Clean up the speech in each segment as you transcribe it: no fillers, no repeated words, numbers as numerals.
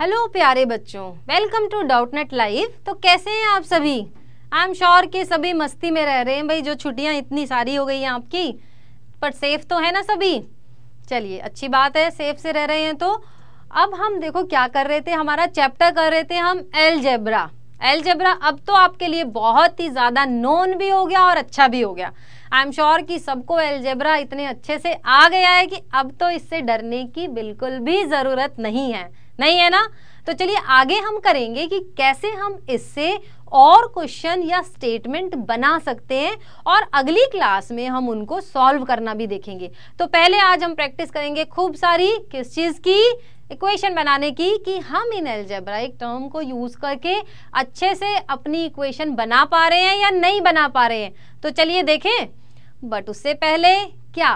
Hello प्यारे बच्चों, welcome to Doubtnut live. तो कैसे हैं आप सभी? आई एम श्योर कि सभी मस्ती में रह रहे हैं भाई, जो छुट्टियां इतनी सारी हो गई हैं आपकी, पर सेफ तो है ना सभी? चलिए अच्छी बात है, सेफ से रह रहे हैं। तो अब हम देखो क्या कर रहे थे, हमारा चैप्टर कर रहे थे हम एलजेब्रा। अब तो आपके लिए बहुत ही ज़्यादा नोन भी हो गया और अच्छा भी हो गया। आई एम श्योर कि सबको एलजेब्रा इतने अच्छे से आ गया है कि अब तो इससे डरने की बिल्कुल भी ज़रूरत नहीं है, नहीं है ना? तो चलिए आगे हम करेंगे कि कैसे हम इससे और क्वेश्चन या स्टेटमेंट बना सकते हैं और अगली क्लास में हम उनको सॉल्व करना भी देखेंगे। तो पहले आज हम प्रैक्टिस करेंगे खूब सारी किस चीज़ की, इक्वेशन बनाने की, कि हम इन एलजेब्राइक टर्म को यूज़ करके अच्छे से अपनी इक्वेशन बना पा रहे हैं या नहीं बना पा रहे हैं। तो चलिए देखें, बट उससे पहले क्या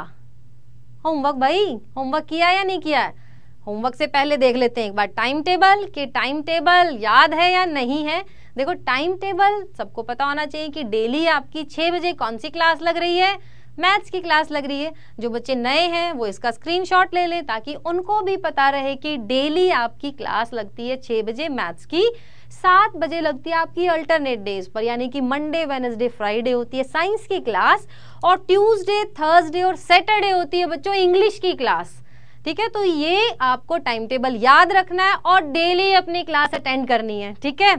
होमवर्क, भाई होमवर्क किया या नहीं किया है? होमवर्क से पहले देख लेते हैं एक बार टाइम टेबल, कि टाइम टेबल याद है या नहीं है। देखो टाइम टेबल सबको पता होना चाहिए कि डेली आपकी 6 बजे कौन सी क्लास लग रही है, मैथ्स की क्लास लग रही है। जो बच्चे नए हैं वो इसका स्क्रीनशॉट ले लें ताकि उनको भी पता रहे कि डेली आपकी क्लास लगती है 6 बजे मैथ्स की, 7 बजे लगती है आपकी अल्टरनेट डेज पर, यानी कि मंडे, वेडनेसडे, फ्राइडे होती है साइंस की क्लास, और ट्यूसडे, थर्सडे और सैटरडे होती है बच्चों इंग्लिश की क्लास। ठीक है, तो ये आपको टाइम टेबल याद रखना है और डेली अपनी क्लास अटेंड करनी है। ठीक है,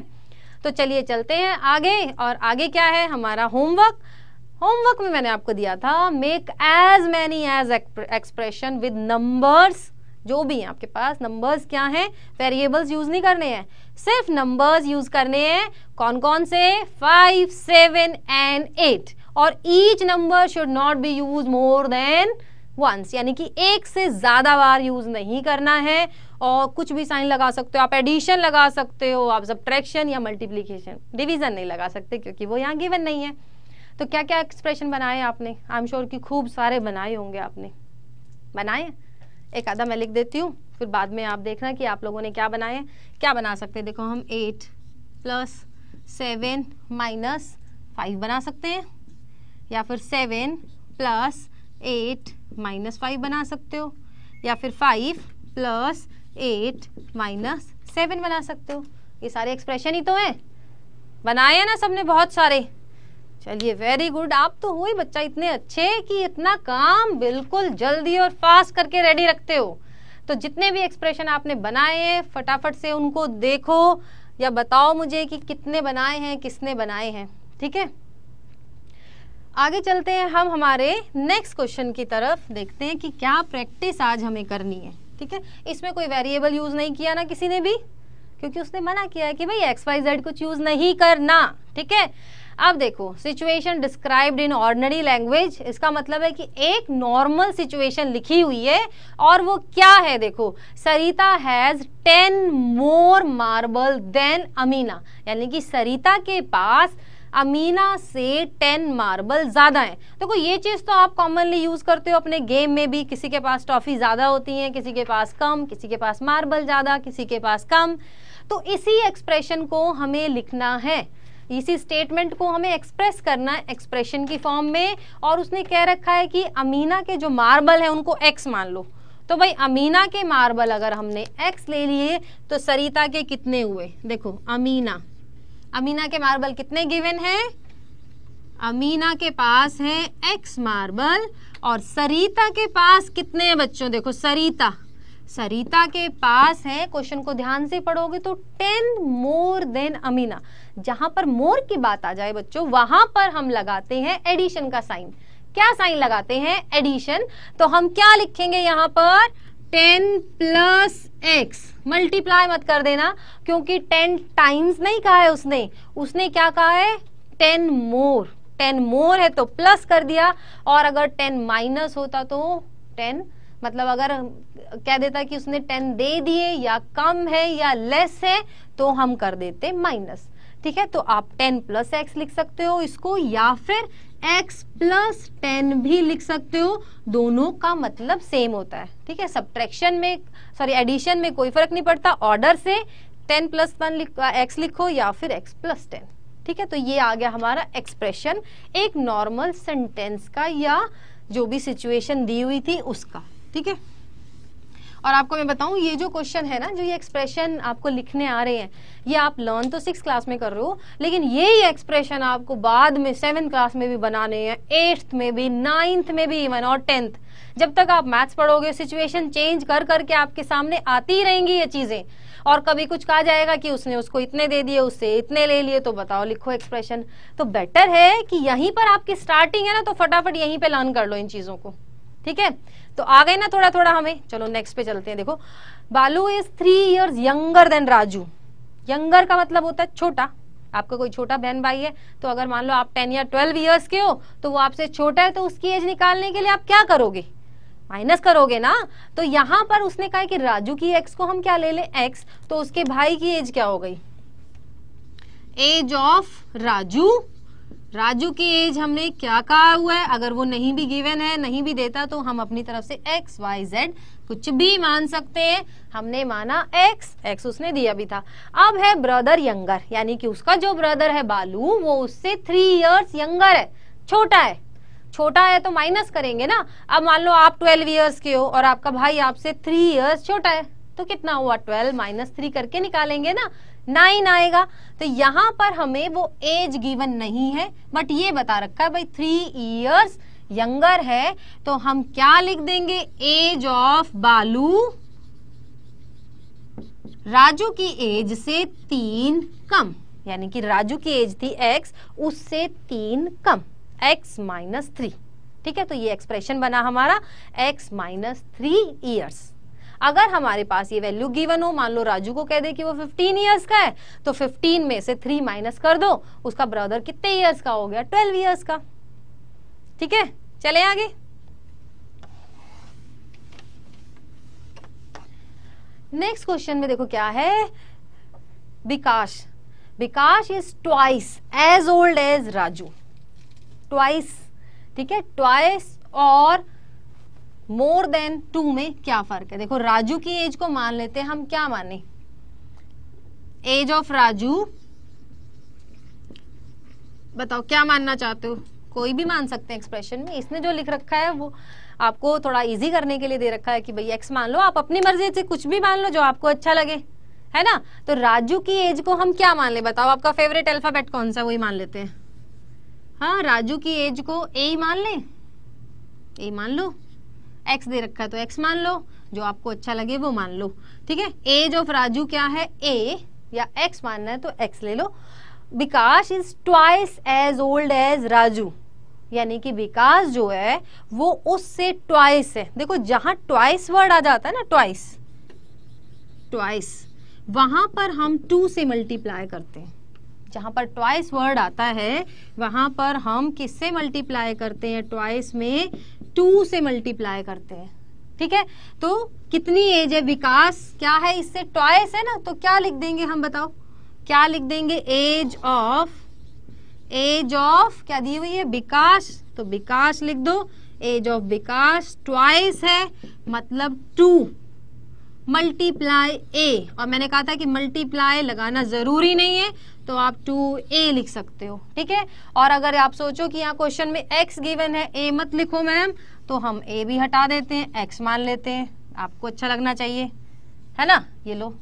तो चलिए चलते हैं आगे। और आगे क्या है हमारा होमवर्क? होमवर्क में मैंने आपको दिया था make as many as expression with numbers. जो भी हैं आपके पास नंबर्स, क्या हैं, वेरिएबल्स यूज़ नहीं करने हैं, सिर्फ नंबर्स यूज़ करने हैं। कौन कौन से? 5, 7 एंड 8। और each number should not be use more than once, यानी कि एक से ज़्यादा बार यूज़ नहीं करना है। और कुछ भी साइन लगा सकते हो आप, एडिशन लगा सकते हो आप, सब्ट्रैक्शन या मल्टीप्लीकेशन, डिवीज़न नहीं लगा सकते क्योंकि वो यहाँ गिवन नहीं है। तो क्या क्या एक्सप्रेशन बनाए आपने? आई एम श्योर कि खूब सारे बनाए होंगे आपने। बनाए? एक आधा मैं लिख देती हूँ, फिर बाद में आप देखना कि आप लोगों ने क्या बनाए, क्या बना सकते हैं। देखो हम 8 + 7 - 5 बना सकते हैं, या फिर 7 + 8 - 5 बना सकते हो, या फिर 5 + 8 - 7 बना सकते हो। ये सारे एक्सप्रेशन ही तो हैं, बनाए हैं ना सबने बहुत सारे। चलिए वेरी गुड, आप तो हो ही बच्चा इतने अच्छे कि इतना काम बिल्कुल जल्दी और फास्ट करके रेडी रखते हो। तो जितने भी एक्सप्रेशन आपने बनाए हैं फटाफट से उनको देखो या बताओ मुझे कि कितने बनाए हैं, किसने बनाए हैं। ठीक है, आगे चलते हैं हम हमारे नेक्स्ट क्वेश्चन की तरफ, देखते हैं कि क्या प्रैक्टिस आज हमें करनी है। ठीक है, इसमें कोई वेरिएबल यूज़ नहीं किया ना किसी ने भी, क्योंकि उसने मना किया है कि भाई XYZ कुछ यूज़ नहीं करना। ठीक है, अब देखो situation described in ordinary language, इसका मतलब है कि एक नॉर्मल सिचुएशन लिखी हुई है और वो क्या है। देखो Sarita has 10 more marble than Amina, यानी कि सरिता के पास अमीना से 10 marble ज़्यादा हैं। देखो ये चीज़ तो आप कॉमनली यूज़ करते हो अपने गेम में भी, किसी के पास टॉफ़ी ज़्यादा होती हैं, किसी के पास कम, किसी के पास मार्बल ज़्यादा, किसी के पास कम। तो इसी एक्सप्रेशन को हमें लिखना है, इसी स्टेटमेंट को हमें एक्सप्रेस करना है एक्सप्रेशन की फॉर्म में। और उसने कह रखा है कि अमीना के जो मार्बल हैं उनको x मान लो, तो भाई अमीना के मार्बल अगर हमने x ले लिए तो सरिता के कितने हुए? देखो अमीना के मार्बल कितने गिवन हैं? अमीना के पास हैं x मार्बल, और सरिता के पास कितने हैं बच्चों? देखो सरिता के पास है, क्वेश्चन को ध्यान से पढ़ोगे तो 10 more than अमीना। जहाँ पर मोर की बात आ जाए बच्चों वहाँ पर हम लगाते हैं एडिशन का साइन। क्या साइन लगाते हैं? एडिशन। तो हम क्या लिखेंगे यहाँ पर? 10 + x। मल्टीप्लाई मत कर देना क्योंकि 10 times नहीं कहा है उसने, उसने क्या कहा है? 10 more। 10 more है तो प्लस कर दिया, और अगर 10 minus होता तो 10 मतलब अगर कह देता कि उसने 10 दे दिए या कम है या लेस है तो हम कर देते माइनस। ठीक है, तो आप 10 + x लिख सकते हो इसको, या फिर x + 10 भी लिख सकते हो, दोनों का मतलब सेम होता है। ठीक है, एडिशन में कोई फर्क नहीं पड़ता, ऑर्डर से 10 + 1 x लिखो या फिर x + 10। ठीक है, तो ये आ गया हमारा एक्सप्रेशन एक नॉर्मल सेंटेंस का या जो भी सिचुएशन दी हुई थी उसका। ठीक है, और आपको मैं बताऊं ये जो क्वेश्चन है ना, जो ये एक्सप्रेशन आपको लिखने आ रहे हैं, ये आप लर्न तो 6th क्लास में कर रहे हो, लेकिन यही एक्सप्रेशन आपको बाद में 7th क्लास में भी बनाने हैं, 8th में भी, 9th में भी इवन, और 10th। जब तक आप मैथ्स पढ़ोगे सिचुएशन चेंज कर करके आपके सामने आती ही रहेंगी ये चीजें। और कभी कुछ कहा जाएगा कि उसने उसको इतने दे दिए, उससे इतने ले लिए, तो बताओ लिखो एक्सप्रेशन। तो बेटर है कि यहीं पर आपकी स्टार्टिंग है ना, तो फटाफट यहीं पे लर्न कर लो इन चीजों को, ठीक है। तो आ गए ना थोड़ा थोड़ा हमें। चलो नेक्स्ट पे चलते हैं। देखो, Balu is 3 years younger than Raju. Younger का मतलब होता है छोटा। आपका कोई छोटा बहन भाई है तो अगर मान लो आप 10 या 12 years के हो तो वो आपसे छोटा है, तो उसकी एज निकालने के लिए आप क्या करोगे, माइनस करोगे ना। तो यहाँ पर उसने कहा कि राजू की एक्स को हम क्या ले लें, एक्स। तो उसके भाई की एज क्या हो गई, एज ऑफ राजू। राजू की एज हमने क्या कहा हुआ है, अगर वो नहीं भी गिवन है, नहीं भी देता, तो हम अपनी तरफ से एक्स वाई जेड कुछ भी मान सकते हैं। हमने माना एक्स, एक्स उसने दिया भी था। अब है ब्रदर यंगर, यानी कि उसका जो ब्रदर है बालू वो उससे 3 years यंगर है, छोटा है। छोटा है तो माइनस करेंगे ना। अब मान लो आप 12 years के हो और आपका भाई आपसे 3 years छोटा है, तो कितना हुआ, 12 - 3 करके निकालेंगे ना, 9 आएगा। तो यहाँ पर हमें वो एज गिवन नहीं है, बट ये बता रखा है भाई 3 years यंगर है, तो हम क्या लिख देंगे, एज ऑफ बालू राजू की एज से 3 कम। यानी कि राजू की एज थी x, उससे 3 कम, x - 3, ठीक है। तो ये एक्सप्रेशन बना हमारा x - 3 years। अगर हमारे पास ये वैल्यू गिवन हो, मान लो राजू को कह दे कि वो 15 इयर्स का है, तो 15 में से 3 माइनस कर दो, उसका ब्रदर कितने इयर्स का हो गया, 12 इयर्स का, ठीक है। चले आगे। नेक्स्ट क्वेश्चन में देखो क्या है, Vikas. Vikas is 2x as old as Raju. 2x, ठीक है। 2x और more than 2 में क्या फर्क है। देखो, राजू की एज को मान लेते हैं, हम क्या माने, एज ऑफ राजू। बताओ क्या मानना चाहते हो, कोई भी मान सकते हैं एक्सप्रेशन में। इसने जो लिख रखा है वो आपको थोड़ा इजी करने के लिए दे रखा है कि भाई x मान लो, आप अपनी मर्जी से कुछ भी मान लो जो आपको अच्छा लगे, है ना। तो राजू की एज को हम क्या मान ले, बताओ आपका फेवरेट अल्फाबेट कौन सा, वही मान लेते हैं। हाँ, राजू की एज को a मान ले, a मान लो, x दे रखा है तो x मान लो, जो आपको अच्छा लगे वो मान लो, ठीक है। एज ऑफ राजू क्या है, a, या x मानना है तो x ले लो। Vikas is 2x as old as Raju, यानी कि विकास जो है वो उससे 2x है। देखो, जहां 2x वर्ड आ जाता है ना, 2x, वहां पर हम 2 से मल्टीप्लाई करते हैं। जहां पर 2x वर्ड आता है वहां पर हम किससे मल्टीप्लाई करते हैं, 2x में 2 से मल्टीप्लाई करते हैं, ठीक है। तो कितनी एज है, विकास क्या है, इससे 2x है ना, तो क्या लिख देंगे हम, बताओ क्या लिख देंगे, एज ऑफ क्या दी हुई है, विकास, तो विकास लिख दो। एज ऑफ विकास 2x है, मतलब 2 मल्टीप्लाई a, और मैंने कहा था कि मल्टीप्लाई लगाना जरूरी नहीं है, तो आप 2a लिख सकते हो, ठीक है। और अगर आप सोचो कि यहाँ क्वेश्चन में x गिवन है, a मत लिखो मैम, तो हम a भी हटा देते हैं, x मान लेते हैं, आपको अच्छा लगना चाहिए, है ना। ये लो,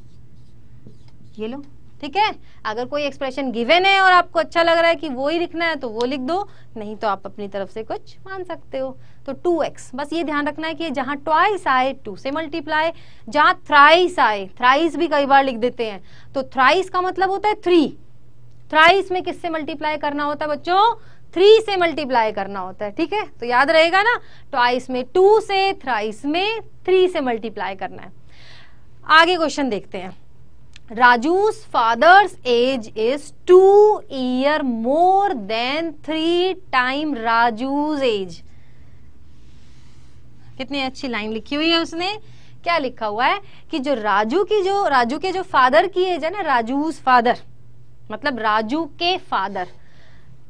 ठीक है। अगर कोई एक्सप्रेशन गिवन है और आपको अच्छा लग रहा है कि वो ही लिखना है तो वो लिख दो, नहीं तो आप अपनी तरफ से कुछ मान सकते हो। तो 2x, बस ये ध्यान रखना है कि जहाँ 2x आए 2 से मल्टीप्लाई, जहाँ थ्राइस आए, थ्राइस भी कई बार लिख देते हैं, तो थ्राइस का मतलब होता है 3। थ्राइस में किससे मल्टीप्लाई करना होता है बच्चों, 3 से मल्टीप्लाई करना होता है, ठीक है। तो याद रहेगा ना, ट्वाइस में 2 से, थ्राइस में 3 से मल्टीप्लाई करना है। आगे क्वेश्चन देखते हैं। Raju's father's age is 2 years more than 3 times Raju's age. कितनी अच्छी लाइन लिखी हुई है उसने। क्या लिखा हुआ है कि जो राजू के जो फादर की एज है ना, राजूस फादर मतलब राजू के फादर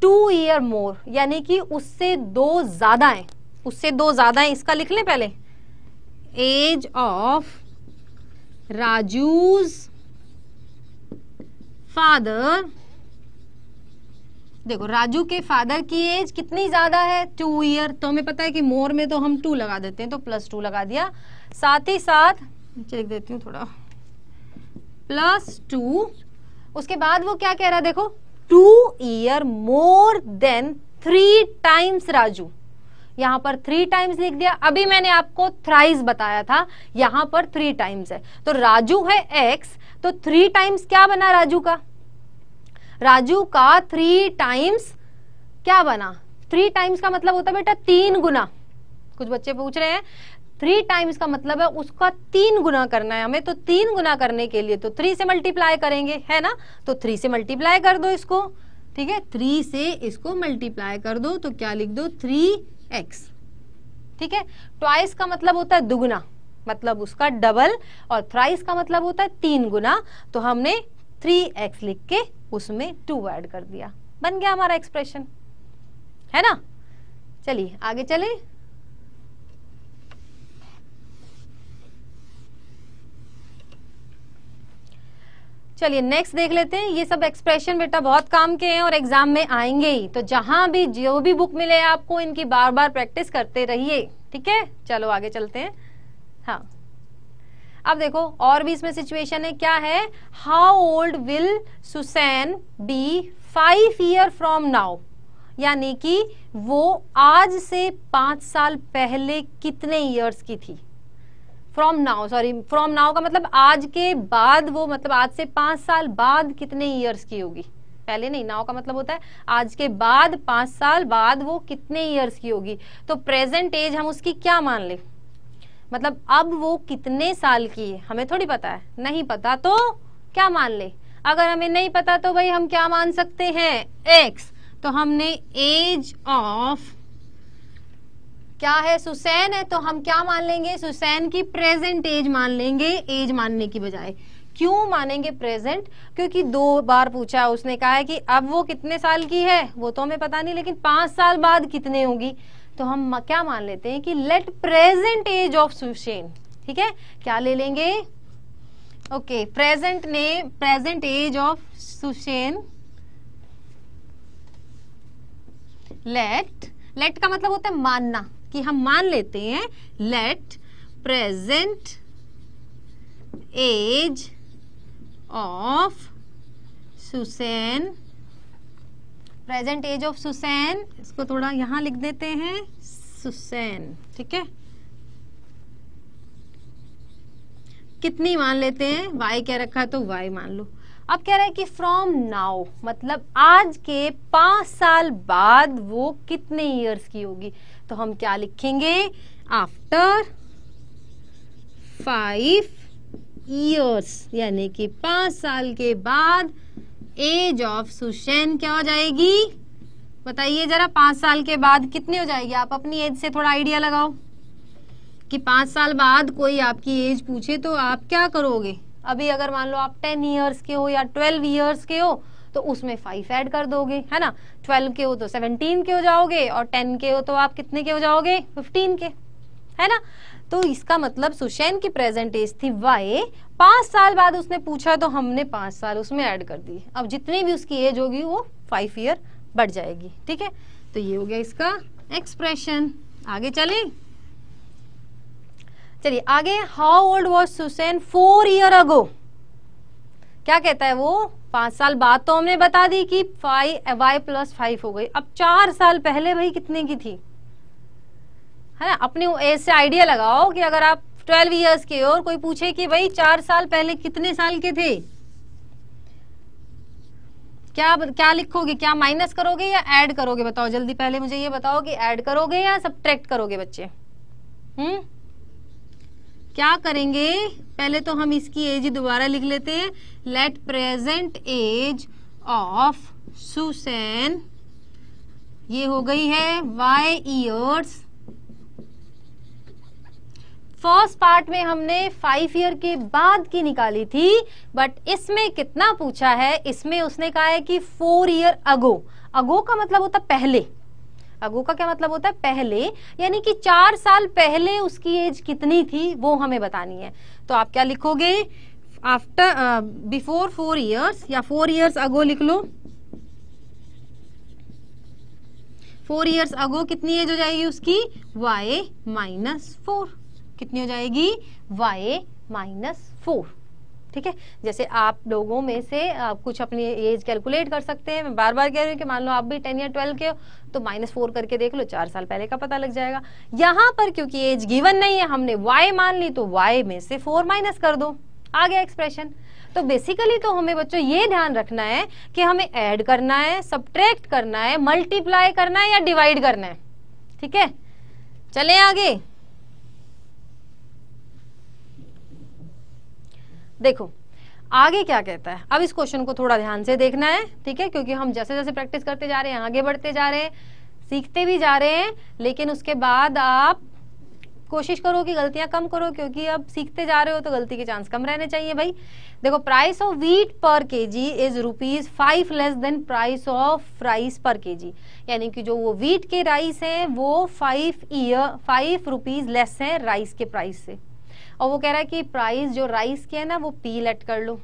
2 years मोर, यानी कि उससे 2 ज्यादा है, उससे 2 ज्यादा है। इसका लिख लें पहले, एज ऑफ राजूज फादर। देखो, राजू के फादर की एज कितनी ज्यादा है, 2 years, तो हमें पता है कि मोर में तो हम 2 लगा देते हैं, तो +2 लगा दिया। साथ ही साथ नीचे लिख देती हूँ थोड़ा, प्लस टू। उसके बाद वो क्या कह रहा है देखो, two year more than three times. Raju यहाँ पर थ्री टाइम्स लिख दिया, अभी मैंने आपको थ्राइस बताया था, यहाँ पर थ्री टाइम्स है। तो राजू है एक्स, तो थ्री टाइम्स क्या बना राजू का, राजू का थ्री टाइम्स क्या बना, थ्री टाइम्स का मतलब होता है बेटा तीन गुना। कुछ बच्चे पूछ रहे हैं थ्री टाइम्स का मतलब है, उसका तीन गुना करना है हमें, तो तीन गुना करने के लिए तो थ्री से मल्टीप्लाई करेंगे है ना, तो थ्री से मल्टीप्लाई कर दो इसको, ठीक है, थ्री से इसको मल्टीप्लाई कर दो तो क्या लिख दो 3x, ठीक है। ट्वाइस का मतलब होता है दुगुना, मतलब उसका डबल, और थ्राइस का मतलब होता है तीन गुना, तो हमने 3x लिख के उसमें 2 ऐड कर दिया, बन गया हमारा एक्सप्रेशन, है ना। चलिए आगे चले, चलिए नेक्स्ट देख लेते हैं। ये सब एक्सप्रेशन बेटा बहुत काम के हैं और एग्जाम में आएंगे ही, तो जहां भी जो भी बुक मिले आपको इनकी बार बार प्रैक्टिस करते रहिए, ठीक है। चलो आगे चलते हैं। हाँ अब देखो और भी इसमें सिचुएशन है, क्या है, how old will Susan be 5 year from now, यानी कि वो आज से 5 साल पहले कितने ईयर्स की थी। From now, sorry from now का मतलब आज के बाद, वो मतलब आज से 5 साल बाद कितने ईयर्स की होगी, पहले नहीं, नाउ का मतलब होता है आज के बाद 5 साल बाद वो कितने ईयर्स की होगी। तो प्रेजेंट एज हम उसकी क्या मान ले, मतलब अब वो कितने साल की है हमें थोड़ी पता है, नहीं पता तो क्या मान ले, अगर हमें नहीं पता तो भाई हम क्या मान सकते हैं एक्स। तो हमने एज ऑफ क्या है सुसैन है, तो हम क्या मान लेंगे, सुसैन की प्रेजेंट एज मान लेंगे, एज मानने की बजाय। क्यों मानेंगे प्रेजेंट, क्योंकि 2 बार पूछा उसने, कहा है कि अब वो कितने साल की है वो तो हमें पता नहीं, लेकिन 5 साल बाद कितने होगी, तो हम क्या मान लेते हैं कि let present age of Susan, ठीक है, क्या ले लेंगे, okay, present name, present age of Susan, let, let का मतलब होता है मानना, कि हम मान लेते हैं, let present age of Susan, present age of Susan, इसको थोड़ा यहां लिख देते हैं सुसैन, ठीक है, कितनी मान लेते हैं, y क्या रखा है तो y मान लो। अब कह रहा है कि फ्रॉम नाउ मतलब आज के 5 साल बाद वो कितने ईयर्स की होगी, तो हम क्या लिखेंगे, आफ्टर 5 ईयर्स, यानी कि 5 साल के बाद एज ऑफ सुसैन क्या हो जाएगी, बताइए जरा 5 साल के बाद कितनी हो जाएगी। आप अपनी एज से थोड़ा आइडिया लगाओ कि 5 साल बाद कोई आपकी एज पूछे तो आप क्या करोगे। अभी अगर मान लो आप 10 ईयर्स के हो या 12 ईयर्स के हो तो उसमें 5 ऐड कर दोगे, है ना, 12 के हो तो 17 के हो जाओगे, और 10 के हो तो आप कितने के हो जाओगे, 15 के, है ना। तो इसका मतलब सुसैन की प्रेजेंट एज थी y, 5 साल बाद उसने पूछा तो हमने 5 साल उसमें ऐड कर दिए, अब जितनी भी उसकी एज होगी वो 5 ईयर बढ़ जाएगी, ठीक है। तो ये हो गया इसका एक्सप्रेशन। आगे चले, चलिए आगे, how old was Susan 4 year ago, क्या कहता है वो, 5 साल बाद तो हमने बता दी कि 5 y + 5 हो गई, अब 4 साल पहले भाई कितने की थी, है ना। अपने एज से आइडिया लगाओ कि अगर आप 12 इयर्स के हो और कोई पूछे कि भाई 4 साल पहले कितने साल के थे, क्या क्या लिखोगे, क्या माइनस करोगे या ऐड करोगे, बताओ जल्दी, पहले मुझे ये बताओ कि ऐड करोगे या सब्ट्रैक्ट करोगे बच्चे, क्या करेंगे। पहले तो हम इसकी एज दोबारा लिख लेते हैं, let present age of Susan, ये हो गई है y ईयर्स, फर्स्ट पार्ट में हमने 5 ईयर के बाद की निकाली थी, बट इसमें कितना पूछा है, इसमें उसने कहा है कि 4 ईयर अगो, अगो का मतलब होता है पहले, अगो का क्या मतलब होता है पहले, यानी कि 4 साल पहले उसकी एज कितनी थी वो हमें बतानी है। तो आप क्या लिखोगे, आफ्टर बिफोर 4 ईयर्स या 4 ईयर्स अगो लिख लो, 4 ईयर्स अगो कितनी एज हो जाएगी उसकी, y -4, कितनी हो जाएगी y-4। ठीक है, जैसे आप लोगों में से आप कुछ अपनी एज कैलकुलेट कर सकते हैं। मैं बार बार कह रही हूँ कि मान लो आप भी 10 या 12 के हो तो -4 करके देख लो, 4 साल पहले का पता लग जाएगा। यहाँ पर क्योंकि एज गिवन नहीं है, हमने y मान ली तो y में से 4 माइनस कर दो, आ गया एक्सप्रेशन। तो बेसिकली तो हमें बच्चों ये ध्यान रखना है कि हमें ऐड करना है, सब्ट्रैक्ट करना है, मल्टीप्लाई करना है या डिवाइड करना है। ठीक है, चलें आगे। देखो आगे क्या कहता है। अब इस क्वेश्चन को थोड़ा ध्यान से देखना है, ठीक है, क्योंकि हम जैसे जैसे प्रैक्टिस करते जा रहे हैं, आगे बढ़ते जा रहे हैं, सीखते भी जा रहे हैं, लेकिन उसके बाद आप कोशिश करो कि गलतियां कम करो, क्योंकि अब सीखते जा रहे हो तो गलती के चांस कम रहने चाहिए भाई। देखो, price of wheat per KG is ₹5 less than price of rice per KG, यानी कि जो वो व्हीट के राइस हैं वो 5 रुपीज लेस हैं राइस के प्राइस से। और वो कह रहा है कि प्राइस जो राइस के है ना वो पी लेट कर लो,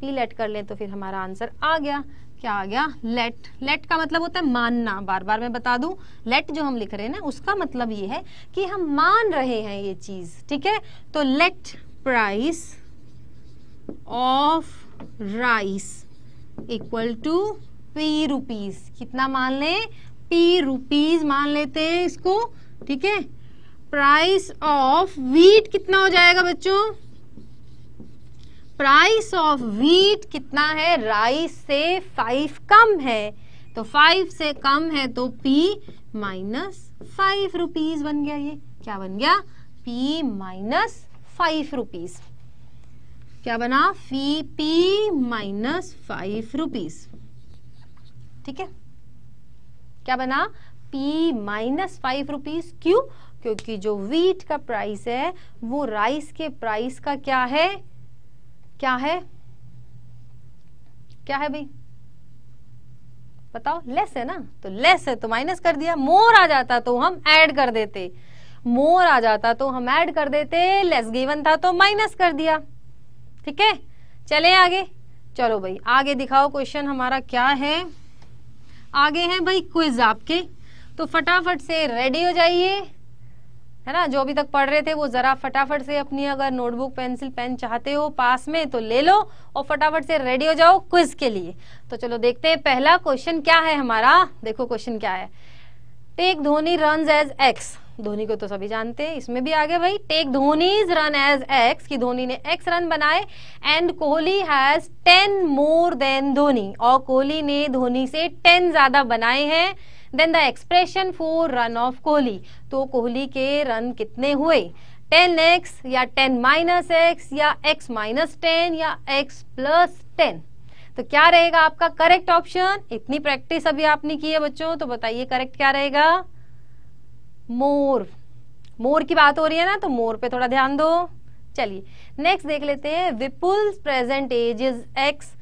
पी लेट कर लें तो फिर हमारा आंसर आ गया। क्या आ गया? लेट। लेट का मतलब होता है मानना। बार बार मैं बता दूं, लेट जो हम लिख रहे हैं ना उसका मतलब ये है कि हम मान रहे हैं ये चीज। ठीक है, तो let price of rice equal to ₹P। कितना मान लें? ₹P मान लेते हैं इसको। ठीक है, प्राइस ऑफ व्हीट कितना हो जाएगा बच्चों? प्राइस ऑफ व्हीट कितना है? राइस से 5 कम है, तो 5 से कम है तो P -5 रुपीज बन गया। ये क्या बन गया? P -5 rupees. क्या बना? P -5 rupees. ठीक है, क्या बना? P -5 rupees. क्यों? क्योंकि जो व्हीट का प्राइस है वो राइस के प्राइस का क्या है? क्या है? क्या है भाई बताओ? लेस है ना, तो लेस है तो माइनस कर दिया। मोर आ जाता तो हम ऐड कर देते, मोर आ जाता तो हम ऐड कर देते, लेस गिवन था तो माइनस कर दिया। ठीक है, चले आगे। चलो भाई आगे दिखाओ, क्वेश्चन हमारा क्या है? आगे है भाई क्विज आपके, तो फटाफट से रेडी हो जाइए, है ना। जो अभी तक पढ़ रहे थे वो जरा फटाफट से अपनी, अगर नोटबुक पेंसिल पेन चाहते हो पास में तो ले लो और फटाफट से रेडी हो जाओ क्विज के लिए। तो चलो देखते हैं पहला क्वेश्चन क्या है हमारा। देखो क्वेश्चन क्या है, take Dhoni runs as x. Dhoni को तो सभी जानते हैं, इसमें भी आ गया भाई। Take Dhoni's run as x, कि धोनी ने एक्स रन बनाए। And Kohli has 10 more than Dhoni, और कोहली ने धोनी से 10 ज्यादा बनाए हैं। Then the expression for run of Kohli, तो कोहली के रन कितने हुए? 10x या 10 - x या x - 10 या x + 10, तो क्या रहेगा आपका करेक्ट ऑप्शन? इतनी प्रैक्टिस अभी आपने की है बच्चों, तो बताइए करेक्ट क्या रहेगा? मोर। मोर की बात हो रही है ना, तो मोर पे थोड़ा ध्यान दो। चलिए नेक्स्ट देख लेते हैं, Vipul's present age is x,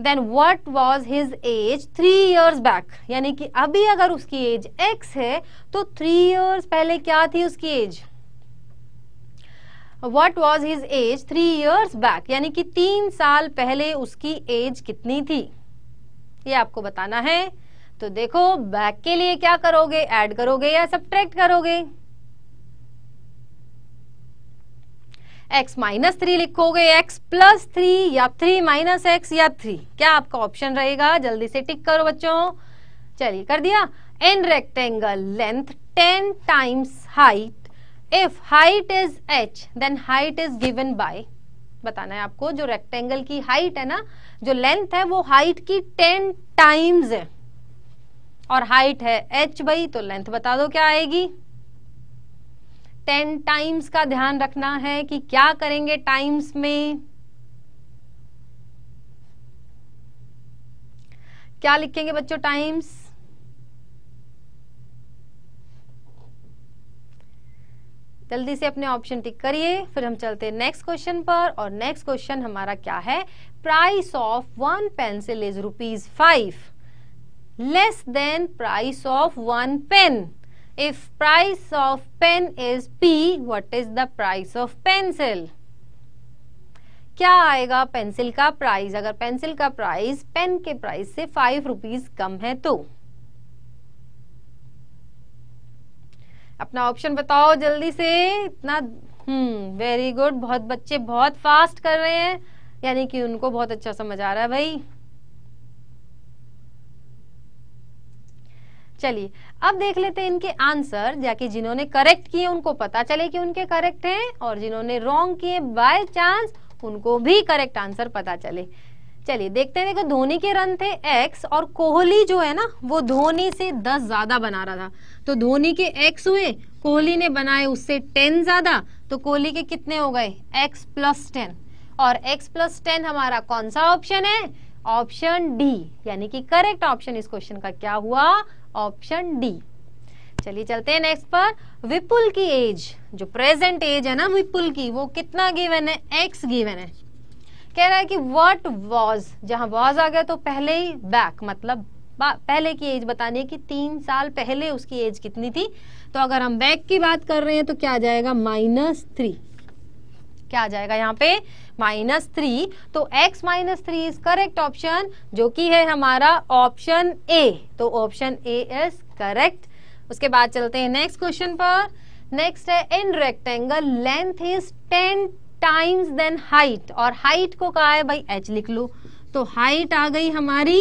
then what was his age 3 years back, यानी कि अभी अगर उसकी एज x है तो 3 years पहले क्या थी उसकी age? What was his age 3 years back, यानी कि 3 साल पहले उसकी एज कितनी थी, ये आपको बताना है। तो देखो बैक के लिए क्या करोगे, ऐड करोगे या सब्ट्रैक्ट करोगे? x - 3 लिखोगे, x + 3 या 3 - x या 3, क्या आपका ऑप्शन रहेगा? जल्दी से टिक करो बच्चों। चलिए कर दिया। And rectangle length 10 times height, if height is h then height is given by, बताना है आपको जो रेक्टेंगल की हाइट है ना, जो लेंथ है वो हाइट की 10 times है, और हाइट है h भाई, तो लेंथ बता दो क्या आएगी? 10 times का ध्यान रखना है कि क्या करेंगे टाइम्स में, क्या लिखेंगे बच्चों टाइम्स? जल्दी से अपने ऑप्शन टिक करिए, फिर हम चलते हैं नेक्स्ट क्वेश्चन पर। और नेक्स्ट क्वेश्चन हमारा क्या है, price of 1 pencil is ₹5 less than price of 1 pen। If price of pen is P, what is the price of pencil? क्या आएगा पेंसिल का प्राइस अगर पेंसिल का प्राइस पेन के प्राइस से 5 रुपीज कम है तो? अपना ऑप्शन बताओ जल्दी से इतना। वेरी गुड, बहुत बच्चे बहुत फास्ट कर रहे हैं, यानी कि उनको बहुत अच्छा समझ आ रहा है भाई। चलिए अब देख लेते हैं इनके आंसर, जाके जिन्होंने करेक्ट किए उनको पता चले कि उनके करेक्ट हैं, और जिन्होंने रॉन्ग किए बाय चांस उनको भी करेक्ट आंसर पता चले। चलिए देखते हैं, देखो धोनी के रन थे x और कोहली जो है ना वो धोनी से 10 ज्यादा बना रहा था, तो धोनी के x हुए, कोहली ने बनाए उससे 10 ज्यादा, तो कोहली के कितने हो गए x+10, और x+10 हमारा कौन सा ऑप्शन है? ऑप्शन डी, यानी कि करेक्ट ऑप्शन इस क्वेश्चन का क्या हुआ? Option D. चलिए चलते हैं नेक्स्ट पर। विपुल की एज, जो प्रेजेंट एज है ना विपुल की, वो कितना गिवन है? x गिवन है। कह रहा है कि व्हाट वॉज, जहां वॉज आ गया तो पहले ही बैक, मतलब पहले की एज बतानी है कि 3 साल पहले उसकी एज कितनी थी, तो अगर हम बैक की बात कर रहे हैं तो क्या आ जाएगा? -3। क्या आ जाएगा यहाँ पे? -3। तो x-3 इज करेक्ट ऑप्शन, जो कि है हमारा ऑप्शन ए, तो ऑप्शन ए इज करेक्ट। उसके बाद चलते हैं नेक्स्ट क्वेश्चन पर। नेक्स्ट है, in rectangle length is 10 times then height, और हाइट को कहा है भाई h लिख लो, तो हाइट आ गई हमारी,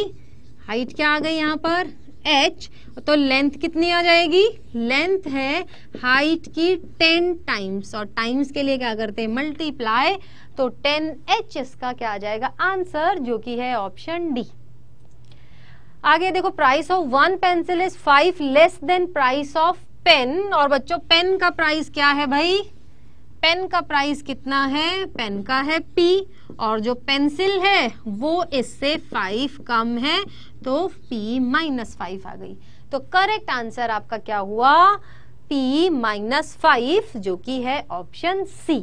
हाइट क्या आ गई यहाँ पर? h। तो लेंथ कितनी आ जाएगी? लेंथ है हाइट की 10 टाइम्स, और टाइम्स के लिए क्या करते हैं? मल्टीप्लाई, तो 10h इसका क्या आ जाएगा आंसर, जो कि है ऑप्शन डी। आगे देखो, price of 1 pencil is 5 less than price of pen, और बच्चों पेन का प्राइस क्या है भाई? पेन का प्राइस कितना है? पेन का है P, और जो पेंसिल है वो इससे 5 कम है, तो P-5 आ गई। तो करेक्ट आंसर आपका क्या हुआ? P-5, जो कि है ऑप्शन C।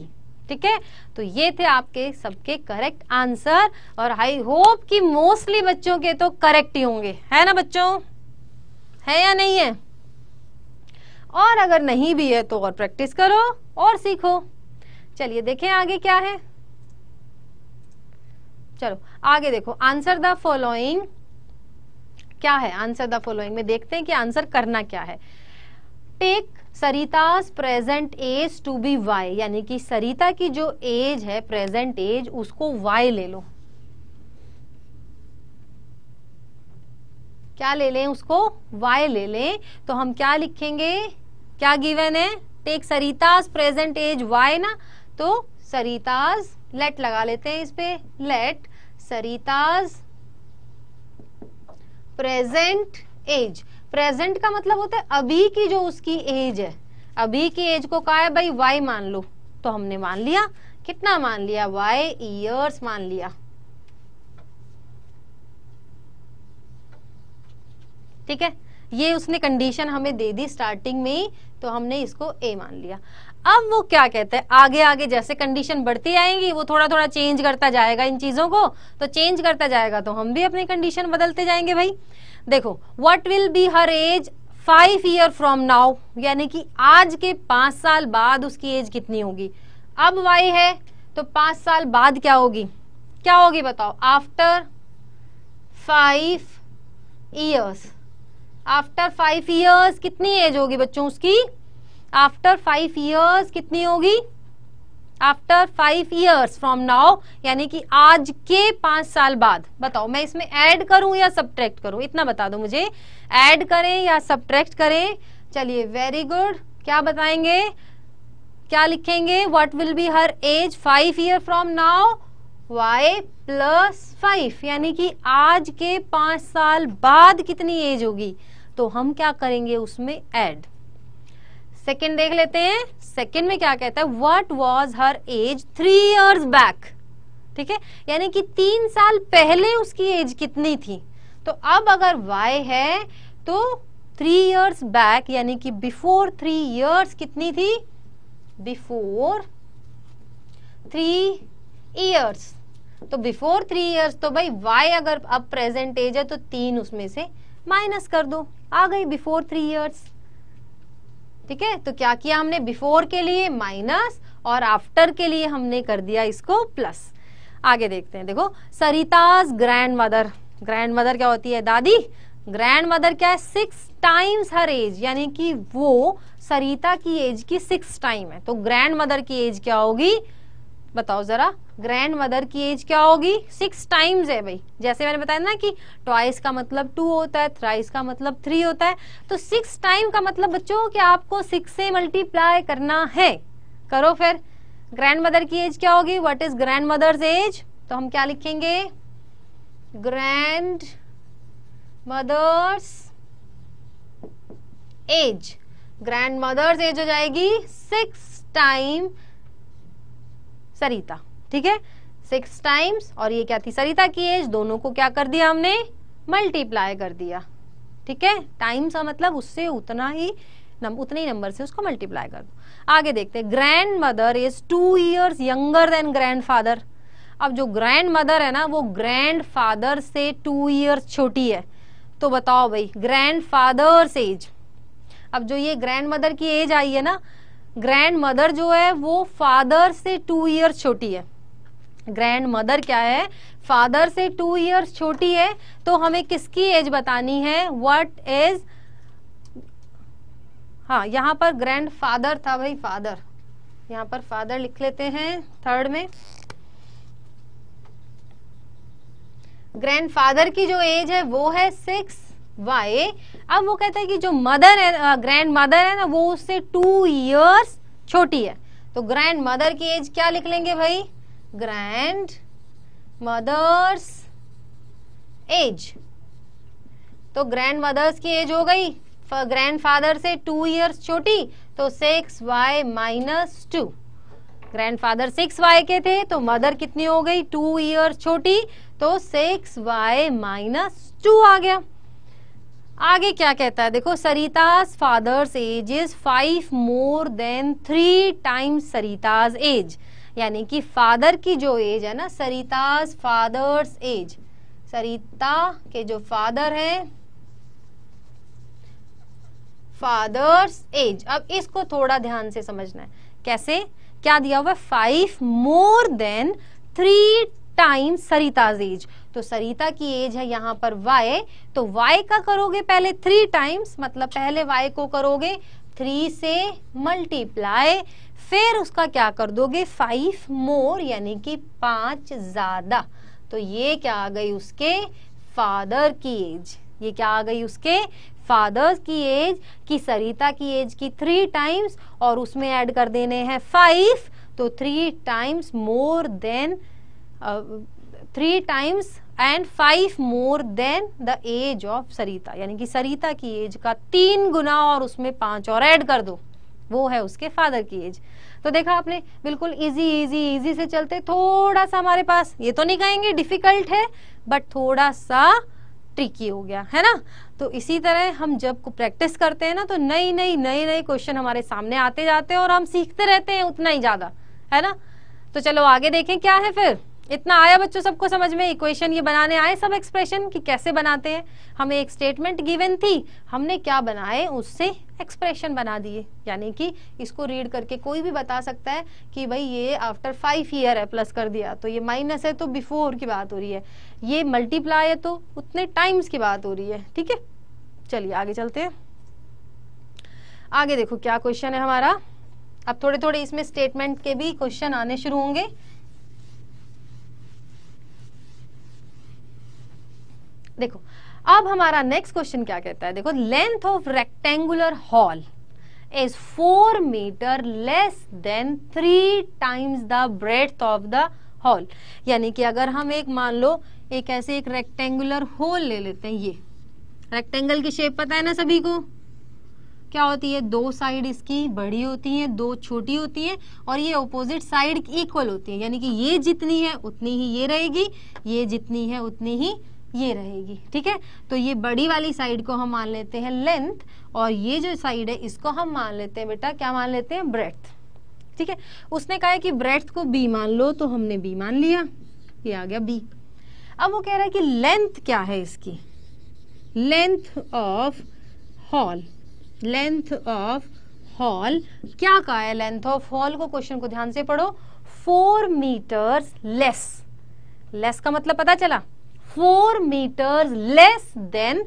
ठीक है, तो ये थे आपके सबके करेक्ट आंसर, और आई होप कि मोस्टली बच्चों के तो करेक्ट ही होंगे, है ना बच्चों? है या नहीं है? और अगर नहीं भी है तो और प्रैक्टिस करो और सीखो। चलिए देखें आगे क्या है। चलो आगे देखो, आंसर द फॉलोइंग क्या है? आंसर द फॉलोइंग में देखते हैं कि आंसर करना क्या है। Take Sarita's present age to be y, यानी कि सरिता की जो एज है प्रेजेंट एज उसको y ले लो। क्या ले लें? उसको y ले लें, तो हम क्या लिखेंगे? क्या गिवन है? Take Sarita's present age y ना, तो सरिता's लेट लगा लेते हैं इस पे, let Sarita's present age. Present का मतलब होता है अभी की जो उसकी एज है, अभी की एज को कहा है भाई y मान लो, तो हमने मान लिया, कितना मान लिया? y ईयर्स मान लिया। ठीक है, ये उसने कंडीशन हमें दे दी स्टार्टिंग में ही, तो हमने इसको ए मान लिया। अब वो क्या कहता है, आगे आगे जैसे कंडीशन बढ़ती आएंगी वो थोड़ा थोड़ा चेंज करता जाएगा इन चीजों को, तो चेंज करता जाएगा तो हम भी अपनी कंडीशन बदलते जाएंगे भाई। देखो, what will be her age 5 year from now, यानी कि आज के 5 साल बाद उसकी एज कितनी होगी? अब वाई है तो 5 साल बाद क्या होगी? क्या होगी बताओ? आफ्टर 5 ईयर्स, आफ्टर 5 ईयर्स कितनी एज होगी बच्चों उसकी? आफ्टर 5 ईयर्स कितनी होगी? आफ्टर 5 ईयर्स फ्रॉम नाउ, यानी कि आज के 5 साल बाद। बताओ मैं इसमें ऐड करूं या सब्ट्रैक्ट करूं, इतना बता दो मुझे, ऐड करें या सब्ट्रैक्ट करें? चलिए वेरी गुड, क्या बताएंगे, क्या लिखेंगे? What will be her age 5 year from now, y plus 5, यानी कि आज के 5 साल बाद कितनी एज होगी, तो हम क्या करेंगे उसमें ऐड। सेकंड देख लेते हैं, सेकंड में क्या कहता है? What was her age 3 years back. ठीक है, यानी कि 3 साल पहले उसकी एज कितनी थी, तो अब अगर y है तो 3 इयर्स बैक, यानी कि बिफोर 3 इयर्स कितनी थी? बिफोर 3 इयर्स, तो बिफोर 3 इयर्स, तो भाई y अगर अब प्रेजेंट एज है तो 3 उसमें से माइनस कर दो, आ गई बिफोर 3 इयर्स। ठीक है, तो क्या किया हमने? बिफोर के लिए माइनस और आफ्टर के लिए हमने कर दिया इसको प्लस। आगे देखते हैं, देखो सरिता's ग्रैंडमदर, ग्रैंडमदर क्या होती है? दादी। ग्रैंडमदर क्या है? 6 टाइम्स हर एज, यानी कि वो सरिता की एज की 6 टाइम है, तो ग्रैंड मदर की एज क्या होगी बताओ जरा। ग्रैंड मदर की एज क्या होगी, 6 टाइम्स है भाई। जैसे मैंने बताया ना कि ट्वाइस का मतलब 2 होता है, थ्राइस का मतलब 3 होता है, तो 6 टाइम का मतलब बच्चों कि आपको 6 से मल्टीप्लाई करना है। करो फिर, ग्रैंड मदर की एज क्या होगी, what is grandmother's age, तो हम क्या लिखेंगे grandmother's age, grandmother's age हो जाएगी 6 टाइम सरिता, ठीक है 6 टाइम्स, और ये क्या थी सरिता की एज, दोनों को क्या कर दिया हमने मल्टीप्लाई कर दिया, ठीक है टाइम्स का मतलब उससे उतना ही उतने ही नंबर से उसको मल्टीप्लाई कर दो। आगे देखते हैं, grandmother is 2 years younger than grandfather. अब जो ग्रैंड मदर है ना वो ग्रैंड फादर से 2 years छोटी है, तो बताओ भाई ग्रैंड फादर्स एज। अब जो ये ग्रैंड मदर की एज आई है ना, ग्रैंड मदर जो है वो फादर से 2 years छोटी है, ग्रैंड मदर क्या है फादर से 2 years छोटी है, तो हमें किसकी एज बतानी है, व्हाट इज, हाँ यहाँ पर ग्रैंड फादर था भाई, फादर यहाँ पर फादर लिख लेते हैं थर्ड में। ग्रैंड फादर की जो एज है वो है 6 by, अब वो कहता है कि जो मदर है ग्रैंड मदर है ना वो उससे 2 years छोटी है, तो ग्रैंड मदर की एज क्या लिख लेंगे भाई, ग्रैंड मदर्स एज। तो ग्रैंड मदर्स की एज हो गई ग्रैंड फादर से 2 years छोटी, तो 6 by -2। ग्रैंड फादर 6 by के थे तो मदर कितनी हो गई 2 years छोटी, तो 6 by -2 आ गया। आगे क्या कहता है देखो, Sarita's father's age is 5 more than 3 times Sarita's age, यानी कि फादर की जो एज है ना सरिताज फादर्स एज, सरिता के जो फादर है फादर्स एज। अब इसको थोड़ा ध्यान से समझना है, कैसे क्या दिया हुआ, 5 more than 3 times Sarita's age, तो सरिता की एज है यहाँ पर y, तो y का करोगे पहले 3 times, मतलब पहले y को करोगे 3 से मल्टीप्लाई, फिर उसका क्या कर दोगे 5 more यानी कि 5 ज्यादा, तो ये क्या आ गई उसके फादर की एज, ये क्या आ गई उसके फादर्स की एज, कि सरिता की एज की 3 times और उसमें ऐड कर देने हैं 5, तो 3 times and 5 more than the age of सरिता, यानी कि सरिता की एज का 3 गुना और उसमें 5 और ऐड कर दो, वो है उसके फादर की एज। तो देखा आपने, बिल्कुल इजी से चलते, थोड़ा सा हमारे पास, ये तो नहीं कहेंगे डिफिकल्ट है बट थोड़ा सा ट्रिकी हो गया है ना। तो इसी तरह हम जब प्रैक्टिस करते हैं ना तो नई नई क्वेश्चन हमारे सामने आते जाते हैं और हम सीखते रहते हैं उतना ही ज़्यादा, है ना। तो चलो आगे देखें क्या है फिर। इतना आया बच्चों सबको समझ में, इक्वेशन ये बनाने आए सब, एक्सप्रेशन कि कैसे बनाते हैं। हमें एक स्टेटमेंट गिवन थी, हमने क्या बनाए उससे एक्सप्रेशन बना दिए, यानी कि इसको रीड करके कोई भी बता सकता है कि भाई ये आफ्टर 5 years है, प्लस कर दिया तो ये माइनस है तो बिफोर की बात हो रही है, ये मल्टीप्लाई है तो उतने टाइम्स की बात हो रही है, ठीक है। चलिए आगे चलते हैं, आगे देखो क्या क्वेश्चन है हमारा। अब थोड़े थोड़े इसमें स्टेटमेंट के भी क्वेश्चन आने शुरू होंगे। देखो अब हमारा नेक्स्ट क्वेश्चन क्या कहता है, देखो length of rectangular hall is 4 meter less than 3 times the breadth of the hall. यानी कि अगर हम एक मान लो एक ऐसे एक रेक्टेंगुलर हॉल ले लेते हैं, ये रेक्टेंगल की शेप पता है ना सभी को, क्या होती है, 2 sides इसकी बड़ी होती हैं, 2 छोटी होती हैं और ये ऑपोजिट साइड इक्वल होती है, यानी कि ये जितनी है उतनी ही ये रहेगी, ये जितनी है उतनी ही ये रहेगी, ठीक है। तो ये बड़ी वाली साइड को हम मान लेते हैं लेंथ और ये जो साइड है इसको हम मान लेते हैं बेटा, क्या मान लेते हैं, ब्रेड्थ, ठीक है। उसने कहा है कि ब्रेड्थ को b मान लो, तो हमने b मान लिया, ये आ गया b। अब वो कह रहा है कि लेंथ क्या है इसकी, length of hall, length of hall क्या कहा है, लेंथ ऑफ हॉल को, क्वेश्चन को ध्यान से पढ़ो, 4 meters लेस, लेस का मतलब पता चला 4 meters less than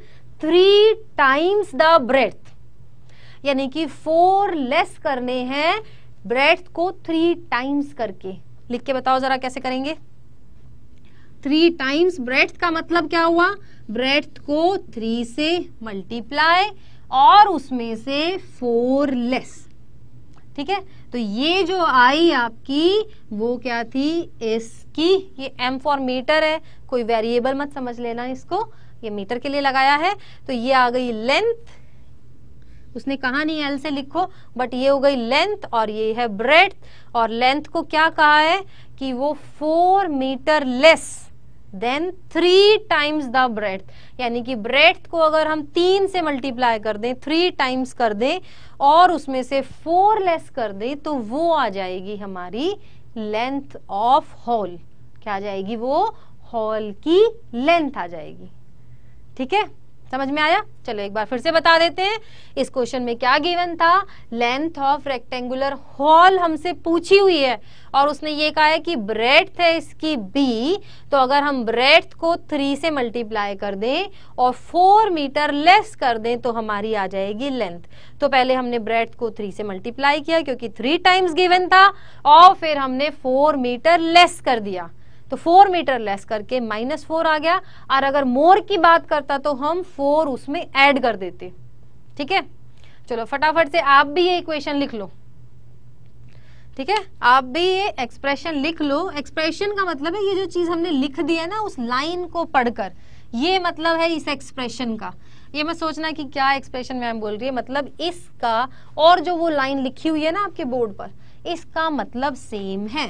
3 times the breadth, यानी कि 4 लेस करने हैं ब्रेड्थ को 3 टाइम्स करके। लिख के बताओ जरा कैसे करेंगे। 3 टाइम्स ब्रेड्थ का मतलब क्या हुआ, ब्रेड्थ को 3 से मल्टीप्लाई और उसमें से 4 लेस। ठीक है, तो ये जो आई आपकी वो क्या थी, इसकी। ये एम फॉर मीटर है, कोई वेरिएबल मत समझ लेना इसको, ये मीटर के लिए लगाया है। तो ये आ गई लेंथ, उसने कहा नहीं एल से लिखो, बट ये हो गई लेंथ और ये है ब्रेड्थ। और लेंथ को क्या कहा है कि वो 4 meter less than 3 times the breadth, यानी कि ब्रेड्थ को अगर हम 3 से मल्टीप्लाई कर दें, 3 टाइम्स कर दें और उसमें से 4 लेस कर दें तो वो आ जाएगी हमारी लेंथ ऑफ हॉल। क्या आ जाएगी वो, हॉल की लेंथ आ जाएगी। ठीक है, समझ में आया। चलो एक बार फिर से बता देते हैं, इस क्वेश्चन में क्या गिवन था, लेंथ ऑफ रेक्टेंगुलर हॉल हमसे पूछी हुई है और उसने ये कहा है कि ब्रेड्थ है इसकी b, तो अगर हम ब्रेड्थ को 3 से मल्टीप्लाई कर दें और 4 मीटर लेस कर दें तो हमारी आ जाएगी लेंथ। तो पहले हमने ब्रेड्थ को 3 से मल्टीप्लाई किया क्योंकि 3 टाइम्स गिवन था, और फिर हमने 4 मीटर लेस कर दिया, तो 4 मीटर लेस करके -4 आ गया। और अगर मोर की बात करता तो हम 4 उसमें ऐड कर देते। ठीक है, चलो फटाफट से आप भी ये इक्वेशन लिख लो। ठीक है, आप भी ये एक्सप्रेशन लिख लो। एक्सप्रेशन का मतलब है ये जो चीज हमने लिख दी है ना, उस लाइन को पढ़कर, ये मतलब है इस एक्सप्रेशन का। ये मत सोचना कि क्या एक्सप्रेशन मैम बोल रही है, मतलब इसका और जो वो लाइन लिखी हुई है ना आपके बोर्ड पर, इसका मतलब सेम है।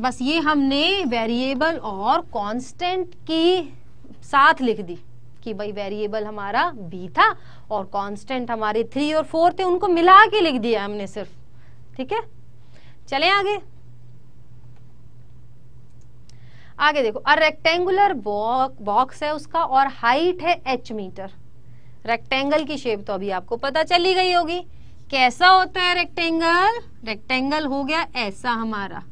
बस ये हमने वेरिएबल और कांस्टेंट की साथ लिख दी कि भाई वेरिएबल हमारा b था और कांस्टेंट हमारे 3 और 4 थे, उनको मिला के लिख दिया हमने सिर्फ। ठीक है, चलें आगे। आगे देखो, और रेक्टेंगुलर बॉक्स है उसका और हाइट है h मीटर। रेक्टेंगल की शेप तो अभी आपको पता चली गई होगी कैसा होता है रेक्टेंगल। रेक्टेंगल हो गया ऐसा हमारा।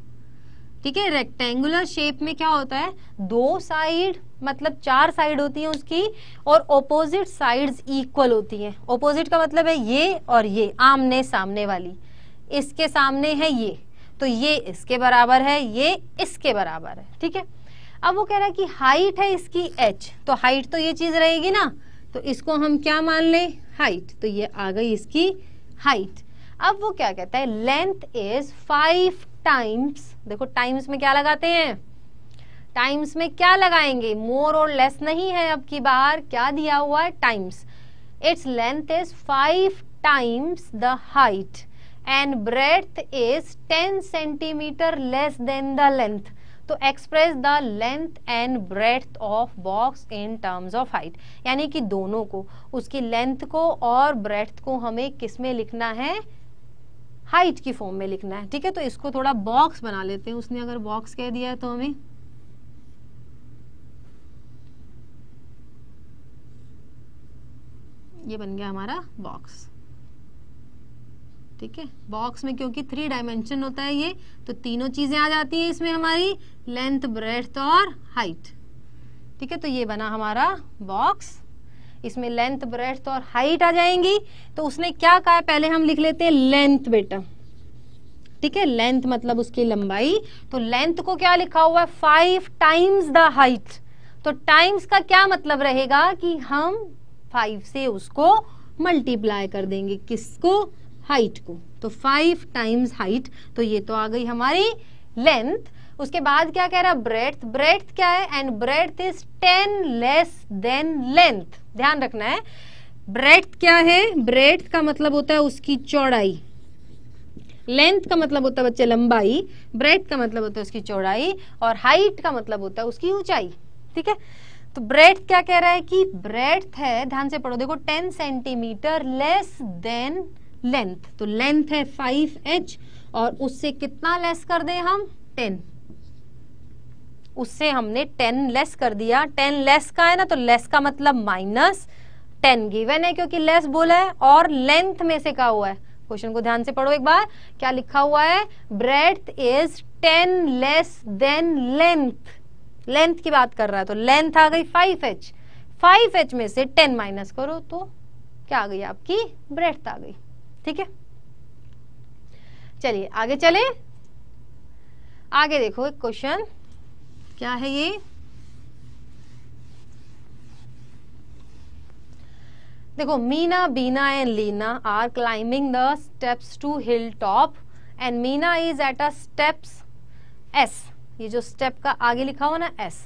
ठीक है, रेक्टेंगुलर शेप में क्या होता है, 2 साइड मतलब 4 साइड होती है उसकी और ओपोजिट साइड्स इक्वल होती हैं। ओपोजिट का मतलब है ये और ये, आमने सामने वाली। इसके सामने है ये, तो ये इसके बराबर है, ये इसके बराबर है। ठीक है, अब वो कह रहा है कि हाइट है इसकी h, तो हाइट तो ये चीज रहेगी ना, तो इसको हम क्या मान लें, हाइट। तो ये आ गई इसकी हाइट। अब वो क्या कहता है, लेंथ इज 5 टाइम्स। देखो टाइम्स में क्या लगाते हैं, टाइम्स में क्या लगाएंगे, मोर और लेस नहीं है अब की बार, क्या दिया हुआ है times. It's length is 5 times the height and breadth is 10 centimeter less than the length. तो express the length and breadth of box in terms of height, यानी कि दोनों को, उसकी लेंथ को और ब्रेड्थ को हमें किस में लिखना है, हाइट की फॉर्म में लिखना है। ठीक है, तो इसको थोड़ा बॉक्स बना लेते हैं। उसने अगर बॉक्स कह दिया है तो हमें ये बन गया हमारा बॉक्स। ठीक है, बॉक्स में क्योंकि 3 डायमेंशन होता है ये, तो तीनों चीजें आ जाती हैं इसमें हमारी, लेंथ ब्रेड्थ और हाइट। ठीक है, तो ये बना हमारा बॉक्स, इसमें लेंथ ब्रेड्थ और हाइट आ जाएंगी। तो उसने क्या कहा, पहले हम लिख लेते हैं लेंथ बेटा। ठीक है, लेंथ मतलब उसकी लंबाई, तो लेंथ को क्या लिखा हुआ है, 5 टाइम्स द हाइट। तो टाइम्स का क्या मतलब रहेगा कि हम 5 से उसको मल्टीप्लाई कर देंगे, किसको, हाइट को। तो 5 टाइम्स हाइट, तो ये तो आ गई हमारी लेंथ। उसके बाद क्या कह रहा है, ब्रेड्थ। ब्रेड्थ क्या है, and breadth is 10 less than length. ध्यान रखना है, ब्रेड्थ क्या है, ब्रेड्थ का मतलब होता है उसकी चौड़ाई, लेंथ का मतलब होता है बच्चे लंबाई, ब्रेड्थ का मतलब होता है उसकी चौड़ाई और हाइट का मतलब होता है उसकी ऊंचाई। ठीक है, तो ब्रेड्थ क्या कह रहा है कि ब्रेड्थ है, ध्यान से पढ़ो देखो, 10 सेंटीमीटर लेस देन लेंथ। तो लेंथ है 5h और उससे कितना लेस कर दें हम, 10। उससे हमने 10 लेस कर दिया। 10 लेस का है ना, तो लेस का मतलब -10 गिवन है क्योंकि लेस बोला है। और लेंथ में से क्या हुआ है, क्वेश्चन को ध्यान से पढ़ो एक बार, क्या लिखा हुआ है, breadth is 10 less than length. Length की बात कर रहा है, तो लेंथ आ गई 5h। 5h में से 10 माइनस करो तो क्या आ गई आपकी, ब्रेड्थ आ गई। ठीक है, चलिए आगे चले। आगे देखो एक क्वेश्चन क्या है ये, देखो Meena, Beena and Leena are climbing the steps to hill top and Meena is at a steps S. ये जो स्टेप का आगे लिखा हुआ ना एस,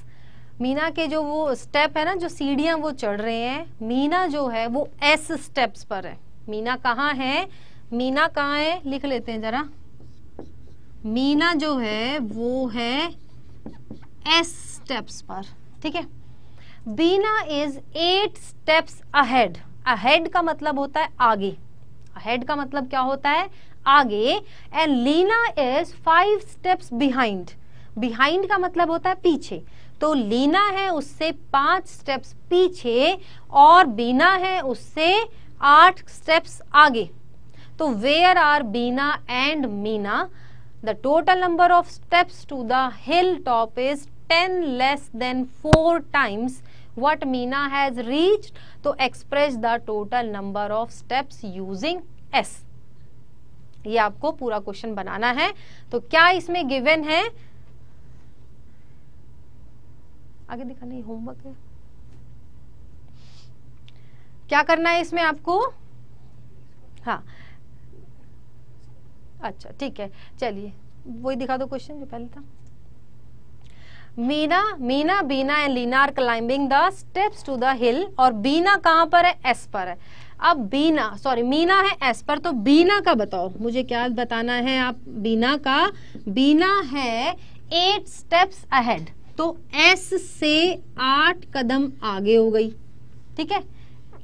मीना के जो वो स्टेप है ना, जो सीढ़ियां वो चढ़ रहे हैं, मीना जो है वो एस स्टेप्स पर है। मीना कहाँ है, मीना कहाँ है लिख लेते हैं जरा, मीना जो है वो है एस स्टेप्स पर। ठीक है, Beena is 8 steps ahead. Ahead का मतलब होता है आगे, अहेड का मतलब क्या होता है आगे। And Leena is 5 steps behind. Behind का मतलब होता है पीछे, तो लीना है उससे 5 स्टेप्स पीछे और बीना है उससे 8 स्टेप्स आगे। तो where are Beena and Meena, the total number of steps to the hill top is 10 less than 4 times what Meena has reached. तो express the total number of steps using S. ये आपको पूरा क्वेश्चन बनाना है। तो क्या इसमें गिवन है, आगे दिखा नहीं, होमवर्क है, क्या करना है इसमें आपको। हाँ अच्छा ठीक है, चलिए वही दिखा दो क्वेश्चन जो पहले था। Meena, Meena, Beena and Leena are climbing the steps to the hill, और बीना कहाँ पर है, एस पर है। अब बीना, सॉरी मीना है एस पर, तो बीना का बताओ मुझे क्या बताना है आप, बीना का, बीना है 8 स्टेप्स अहेड, तो एस से 8 कदम आगे हो गई। ठीक है,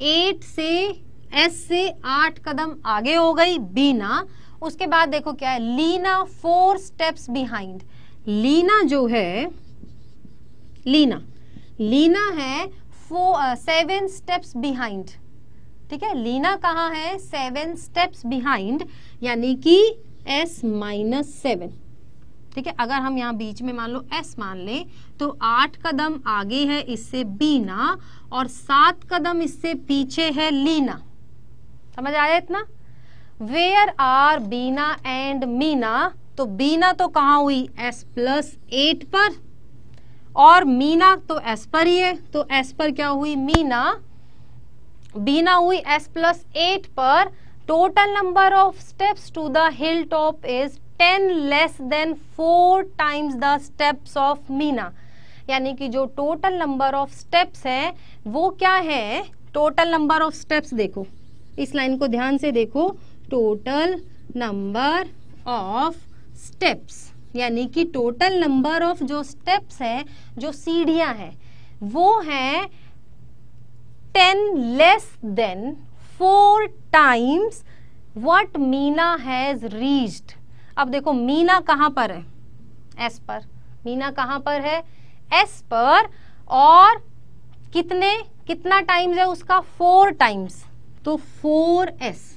8 से, एस से 8 कदम आगे हो गई बीना। उसके बाद देखो क्या है, लीना 4 स्टेप्स बिहाइंड। लीना जो है, लीना, लीना है 7 स्टेप्स बिहाइंड। ठीक है, लीना कहाँ है, 7 स्टेप्स बिहाइंड, यानी कि एस माइनस 7। ठीक है, अगर हम यहाँ बीच में मान लो एस मान ले, तो 8 कदम आगे है इससे बीना और 7 कदम इससे पीछे है लीना। समझ आया इतना। Where are Beena and Meena, तो बीना तो कहाँ हुई, एस प्लस 8 पर, और मीना तो एस पर ही है, तो एस पर क्या हुई मीना, बीना हुई एस प्लस 8 पर। Total number of steps to the hill top is 10 less than 4 times the steps of Meena, यानी कि जो टोटल नंबर ऑफ स्टेप्स है वो क्या है, टोटल नंबर ऑफ स्टेप्स, देखो इस लाइन को ध्यान से देखो, टोटल नंबर ऑफ स्टेप्स, यानी कि टोटल नंबर ऑफ जो स्टेप्स है, जो सीढ़ियां हैं, वो है 10 less than 4 times what Meena has reached. अब देखो मीना कहाँ पर है, एस पर, मीना कहाँ पर है, एस पर, और कितने, कितना टाइम्स है उसका, 4 टाइम्स, तो 4s।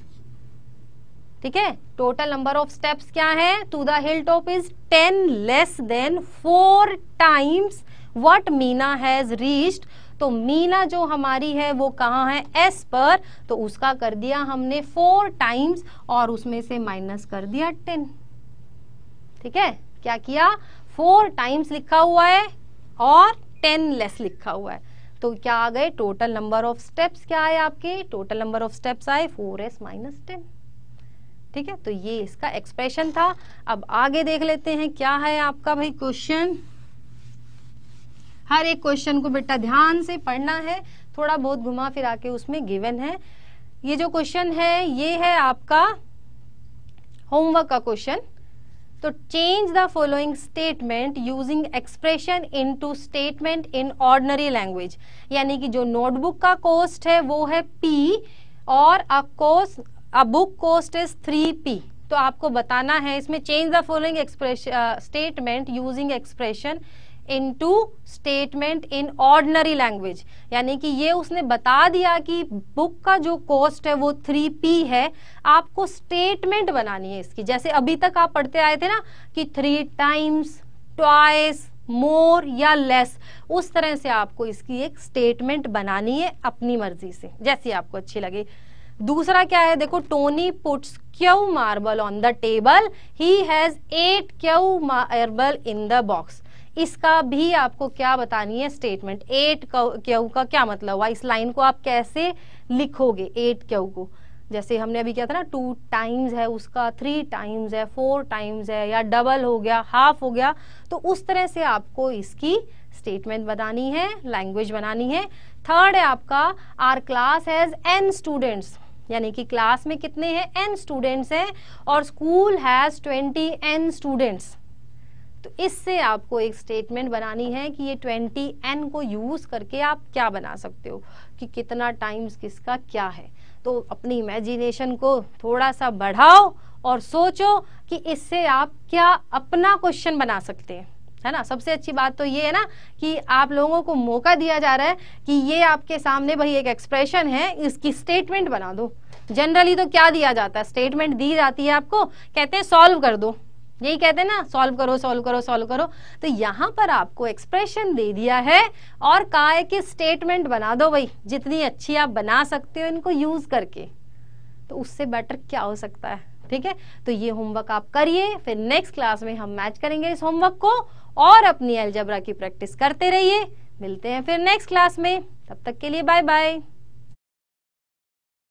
ठीक है, टोटल नंबर ऑफ स्टेप्स क्या है to the hill top is 10 less than 4 times what Meena has reached. तो मीना जो हमारी है वो कहाँ है, एस पर, तो उसका कर दिया हमने 4 टाइम्स और उसमें से माइनस कर दिया 10। ठीक है, क्या किया, 4 टाइम्स लिखा हुआ है और 10 लेस लिखा हुआ है, तो क्या आ गए टोटल नंबर ऑफ स्टेप्स, क्या आए आपके टोटल नंबर ऑफ स्टेप्स आए 4s - 10। ठीक है, तो ये इसका एक्सप्रेशन था। अब आगे देख लेते हैं क्या है आपका भाई क्वेश्चन। हर एक क्वेश्चन को बेटा ध्यान से पढ़ना है, थोड़ा बहुत घुमा फिरा के उसमें गिवन है। ये जो क्वेश्चन है ये है आपका होमवर्क का क्वेश्चन। तो change the following statement using expression into statement in ordinary language, यानी कि जो नोटबुक का कॉस्ट है वो है P और अ बुक कॉस्ट इज 3P। तो आपको बताना है इसमें change the following expression statement using expression into statement in ordinary language, यानी कि ये उसने बता दिया कि बुक का जो कॉस्ट है वो 3P है, आपको स्टेटमेंट बनानी है इसकी। जैसे अभी तक आप पढ़ते आए थे ना कि 3 टाइम्स, ट्वाइस, मोर या लेस, उस तरह से आपको इसकी एक स्टेटमेंट बनानी है अपनी मर्जी से, जैसी आपको अच्छी लगे। दूसरा क्या है, देखो Tony puts Q marble on the table, he has 8 q marble in the box. इसका भी आपको क्या बतानी है स्टेटमेंट, 8 क्यू का क्या मतलब हुआ, इस लाइन को आप कैसे लिखोगे 8 क्यू को। जैसे हमने अभी किया था ना 2 टाइम्स है उसका, 3 टाइम्स है, 4 टाइम्स है, या डबल हो गया, हाफ हो गया, तो उस तरह से आपको इसकी स्टेटमेंट बनानी है, लैंग्वेज बनानी है। थर्ड है आपका our class has n students, यानी कि क्लास में कितने हैं, n स्टूडेंट्स हैं, और स्कूल हैज 20 n स्टूडेंट्स। तो इससे आपको एक स्टेटमेंट बनानी है कि ये 20 n को यूज करके आप क्या बना सकते हो, कि कितना टाइम्स किसका क्या है। तो अपनी इमेजिनेशन को थोड़ा सा बढ़ाओ और सोचो कि इससे आप क्या अपना क्वेश्चन बना सकते हैं, है ना। सबसे अच्छी बात तो ये है ना कि आप लोगों को मौका दिया जा रहा है कि ये आपके सामने भाई एक एक्सप्रेशन है, इसकी स्टेटमेंट बना दो। जनरली तो क्या दिया जाता है, स्टेटमेंट दी जाती है, आपको कहते हैं सॉल्व कर दो, यही कहते हैं ना, सॉल्व करो सॉल्व करो सॉल्व करो। तो यहाँ पर आपको एक्सप्रेशन दे दिया है और कहा है कि स्टेटमेंट बना दो भाई, जितनी अच्छी आप बना सकते हो इनको यूज करके, तो उससे बेटर क्या हो सकता है। ठीक है, तो ये होमवर्क आप करिए, फिर नेक्स्ट क्लास में हम मैच करेंगे इस होमवर्क को, और अपनी अलजेब्रा की प्रैक्टिस करते रहिए। मिलते हैं फिर नेक्स्ट क्लास में, तब तक के लिए बाय बाय।